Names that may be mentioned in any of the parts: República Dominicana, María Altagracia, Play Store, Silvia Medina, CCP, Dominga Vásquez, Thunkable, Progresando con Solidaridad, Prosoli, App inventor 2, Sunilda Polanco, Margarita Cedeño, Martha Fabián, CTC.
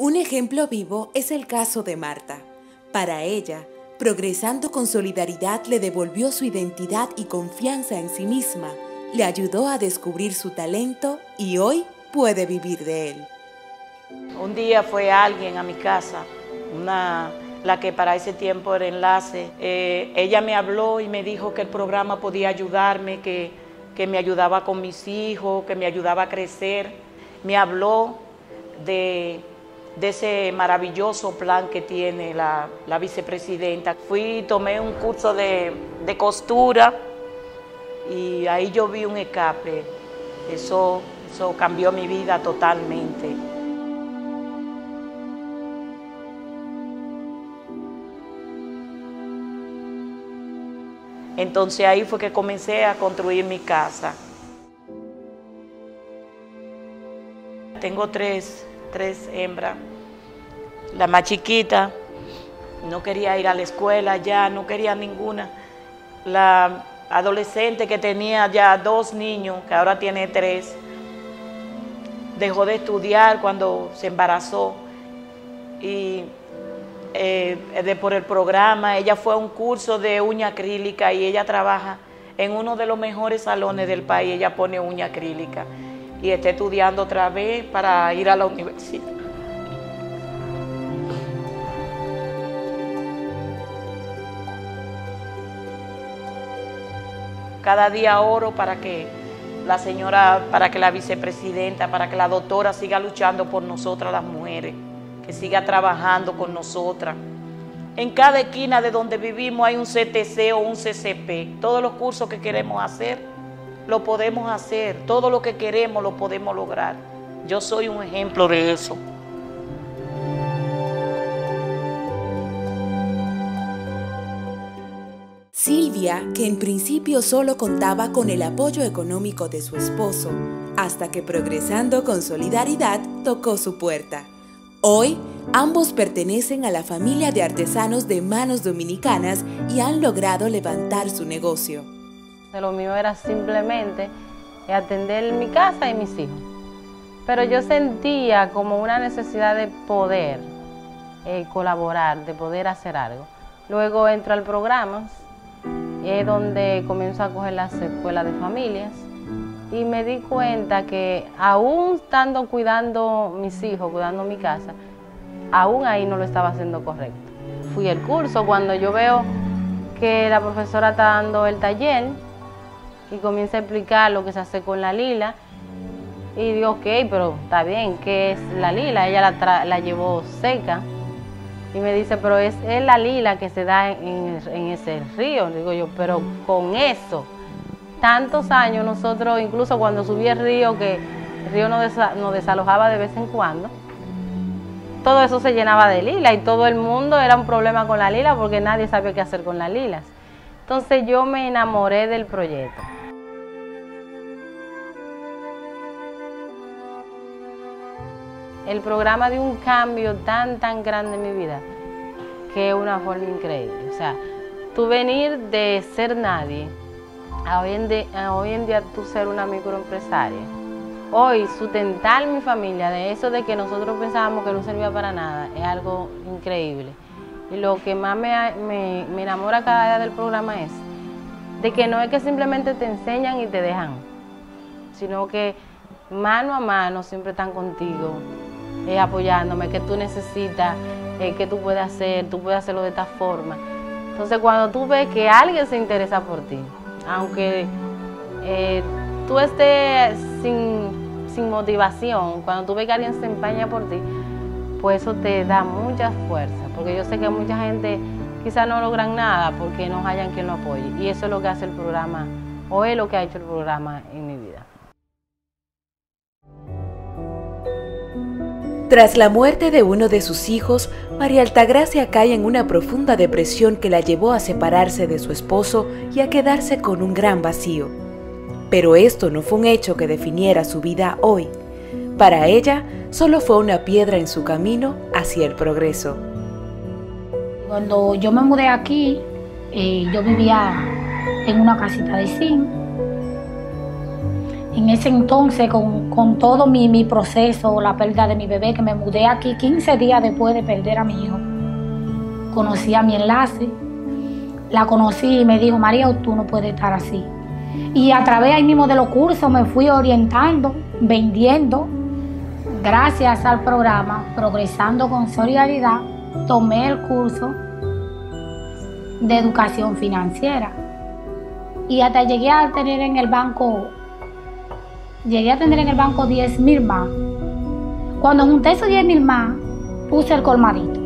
Un ejemplo vivo es el caso de Marta. Para ella, Progresando con Solidaridad le devolvió su identidad y confianza en sí misma, le ayudó a descubrir su talento y hoy puede vivir de él. Un día fue alguien a mi casa, la que para ese tiempo era enlace. Ella me habló y me dijo que el programa podía ayudarme, que me ayudaba con mis hijos, que me ayudaba a crecer. Me habló de ese maravilloso plan que tiene la vicepresidenta. Fui y tomé un curso de costura y ahí yo vi un escape. Eso cambió mi vida totalmente. Entonces ahí fue que comencé a construir mi casa. Tengo tres hembras. La más chiquita no quería ir a la escuela ya, no quería ninguna. La adolescente que tenía ya 2 niños, que ahora tiene 3, dejó de estudiar cuando se embarazó. Y por el programa, ella fue a un curso de uña acrílica y ella trabaja en uno de los mejores salones del país. Ella pone uña acrílica y está estudiando otra vez para ir a la universidad. Cada día oro para que la vicepresidenta, para que la doctora siga luchando por nosotras las mujeres, que siga trabajando con nosotras. En cada esquina de donde vivimos hay un CTC o un CCP. Todos los cursos que queremos hacer, lo podemos hacer. Todo lo que queremos lo podemos lograr. Yo soy un ejemplo de eso. Silvia, que en principio solo contaba con el apoyo económico de su esposo, hasta que Progresando con Solidaridad tocó su puerta. Hoy, ambos pertenecen a la familia de artesanos de manos dominicanas y han logrado levantar su negocio. Lo mío era simplemente atender mi casa y mis hijos. Pero yo sentía como una necesidad de poder colaborar, de poder hacer algo. Luego entro al programa y es donde comienzo a coger las escuelas de familias. Y me di cuenta que aún estando cuidando mis hijos, cuidando mi casa, aún ahí no lo estaba haciendo correcto. Fui al curso cuando yo veo que la profesora está dando el taller y comienza a explicar lo que se hace con la lila. Y digo, ok, pero está bien, ¿qué es la lila? Ella la llevó seca y me dice, pero es la lila que se da en ese río. Digo yo, pero con eso. Tantos años nosotros, incluso cuando subí el río, que el río nos desalojaba de vez en cuando, todo eso se llenaba de lila y todo el mundo era un problema con la lila porque nadie sabe qué hacer con las lilas. Entonces yo me enamoré del proyecto. El programa dio un cambio tan grande en mi vida que es una forma increíble. O sea, tú venir de ser nadie a hoy en día tú ser una microempresaria. Hoy sustentar mi familia de eso de que nosotros pensábamos que no servía para nada es algo increíble. Y lo que más me enamora cada día del programa es de que no es que simplemente te enseñan y te dejan, sino que mano a mano siempre están contigo, apoyándome, que tú necesitas, que tú puedes hacerlo de esta forma. Entonces cuando tú ves que alguien se interesa por ti, aunque tú estés sin motivación, cuando tú ves que alguien se empaña por ti, pues eso te da mucha fuerza, porque yo sé que mucha gente quizás no logran nada porque no hayan quien lo apoye, y eso es lo que hace el programa, o es lo que ha hecho el programa en mi vida. Tras la muerte de uno de sus hijos, María Altagracia cae en una profunda depresión que la llevó a separarse de su esposo y a quedarse con un gran vacío. Pero esto no fue un hecho que definiera su vida hoy. Para ella, solo fue una piedra en su camino hacia el progreso. Cuando yo me mudé aquí, yo vivía en una casita de zinc. En ese entonces, con todo mi proceso, la pérdida de mi bebé, que me mudé aquí 15 días después de perder a mi hijo, conocí a mi enlace, la conocí y me dijo, María, tú no puedes estar así. Y a través ahí mismo de los cursos me fui orientando, vendiendo. Gracias al programa Progresando con Solidaridad, tomé el curso de educación financiera. Y hasta llegué a tener en el banco, 10.000 más. Cuando junté esos 10.000 más, puse el colmadito.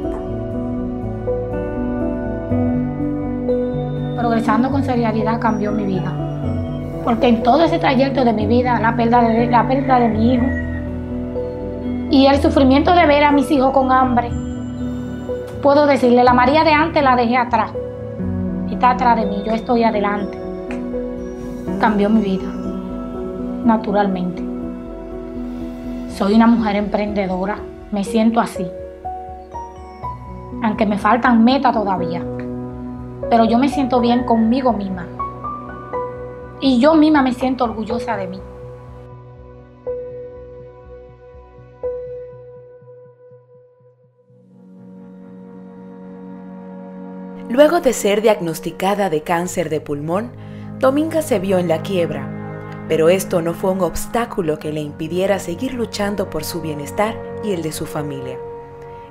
Progresando con Solidaridad cambió mi vida. Porque en todo ese trayecto de mi vida, la pérdida de mi hijo y el sufrimiento de ver a mis hijos con hambre, puedo decirle, la María de antes la dejé atrás. Está atrás de mí, yo estoy adelante. Cambió mi vida, naturalmente. Soy una mujer emprendedora, me siento así. Aunque me faltan metas todavía, pero yo me siento bien conmigo misma. Y yo misma me siento orgullosa de mí. Luego de ser diagnosticada de cáncer de pulmón, Dominga se vio en la quiebra, pero esto no fue un obstáculo que le impidiera seguir luchando por su bienestar y el de su familia.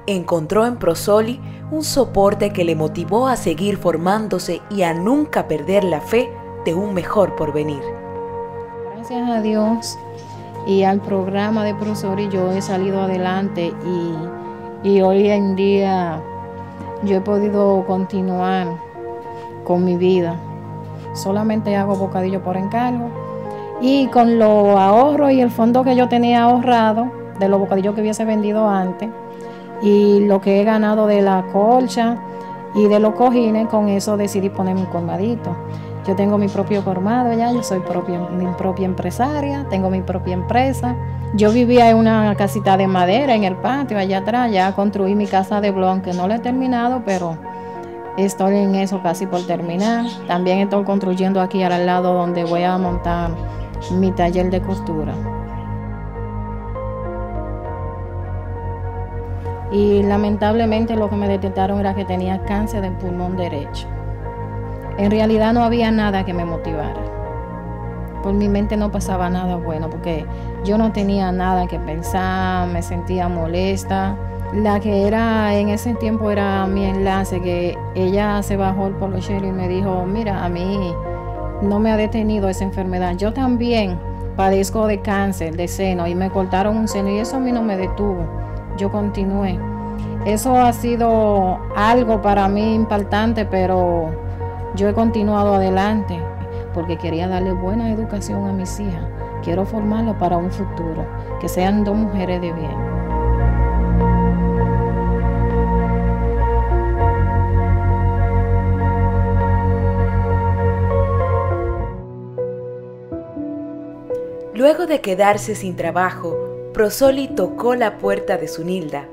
Encontró en Prosoli un soporte que le motivó a seguir formándose y a nunca perder la fe de un mejor porvenir. Gracias a Dios y al programa de Prosoli yo he salido adelante y hoy en día yo he podido continuar con mi vida. Solamente hago bocadillo por encargo y con los ahorros y el fondo que yo tenía ahorrado de los bocadillos que hubiese vendido antes y lo que he ganado de la colcha y de los cojines, con eso decidí poner mi colmadito. Yo tengo mi propio colmado ya, yo soy mi propia empresaria, tengo mi propia empresa. Yo vivía en una casita de madera en el patio allá atrás, ya construí mi casa de bloque, aunque no la he terminado, pero estoy en eso casi por terminar. También estoy construyendo aquí al lado donde voy a montar mi taller de costura. Y lamentablemente lo que me detectaron era que tenía cáncer del pulmón derecho. En realidad no había nada que me motivara. Por mi mente no pasaba nada bueno, porque yo no tenía nada que pensar, me sentía molesta. La que era en ese tiempo era mi enlace, que ella se bajó el polochero y me dijo, mira, a mí no me ha detenido esa enfermedad. Yo también padezco de cáncer de seno y me cortaron un seno y eso a mí no me detuvo. Yo continué. Eso ha sido algo para mí impactante, pero yo he continuado adelante porque quería darle buena educación a mis hijas. Quiero formarlas para un futuro, que sean dos mujeres de bien. Luego de quedarse sin trabajo, Prosoli tocó la puerta de Sunilda,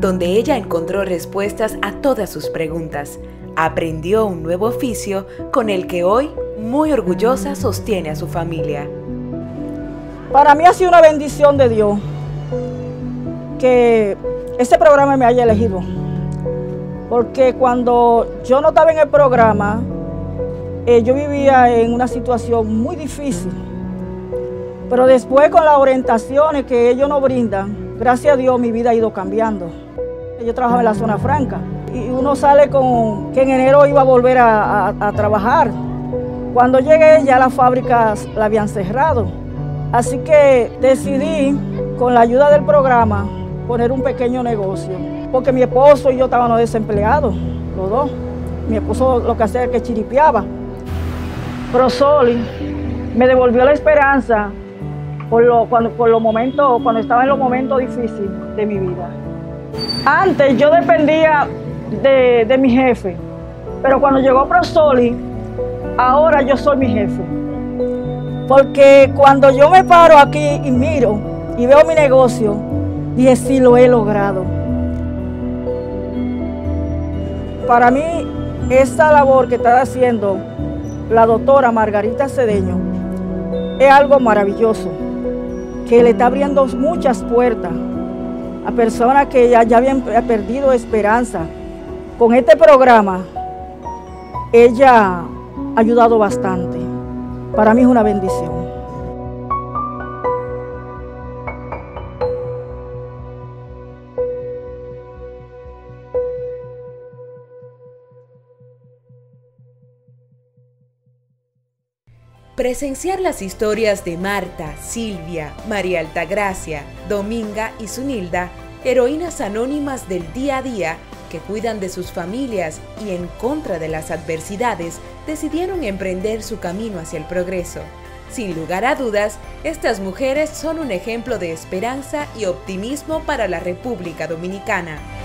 donde ella encontró respuestas a todas sus preguntas. Aprendió un nuevo oficio con el que hoy, muy orgullosa, sostiene a su familia. Para mí ha sido una bendición de Dios que este programa me haya elegido. Porque cuando yo no estaba en el programa, yo vivía en una situación muy difícil. Pero después, con las orientaciones que ellos nos brindan, gracias a Dios mi vida ha ido cambiando. Yo trabajaba en la zona franca. Y uno sale con que en enero iba a volver a trabajar. Cuando llegué ya las fábricas la habían cerrado. Así que decidí, con la ayuda del programa, poner un pequeño negocio. Porque mi esposo y yo estábamos desempleados, los dos. Mi esposo lo que hacía era que chiripiaba. Prosoli me devolvió la esperanza cuando estaba en los momentos difíciles de mi vida. Antes yo dependía de mi jefe, pero cuando llegó Prosoli, ahora yo soy mi jefe. Porque cuando yo me paro aquí y miro y veo mi negocio, dije, sí, lo he logrado. Para mí, esta labor que está haciendo la doctora Margarita Cedeño es algo maravilloso, que le está abriendo muchas puertas a personas que ya habían perdido esperanza. Con este programa, ella ha ayudado bastante. Para mí es una bendición. Presenciar las historias de Marta, Silvia, María Altagracia, Dominga y Zunilda, heroínas anónimas del día a día que cuidan de sus familias y en contra de las adversidades decidieron emprender su camino hacia el progreso. Sin lugar a dudas, estas mujeres son un ejemplo de esperanza y optimismo para la República Dominicana.